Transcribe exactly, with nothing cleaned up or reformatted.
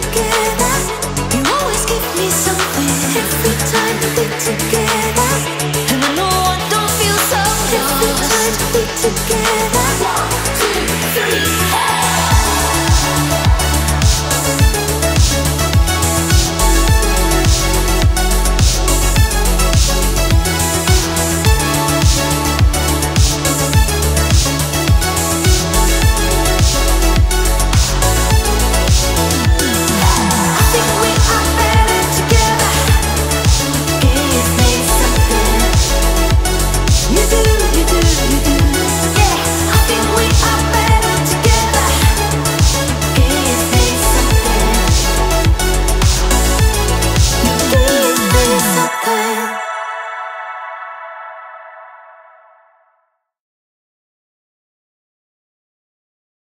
together, you always give me something. Every time we're together, and I know I don't feel so lost. Every time we're together.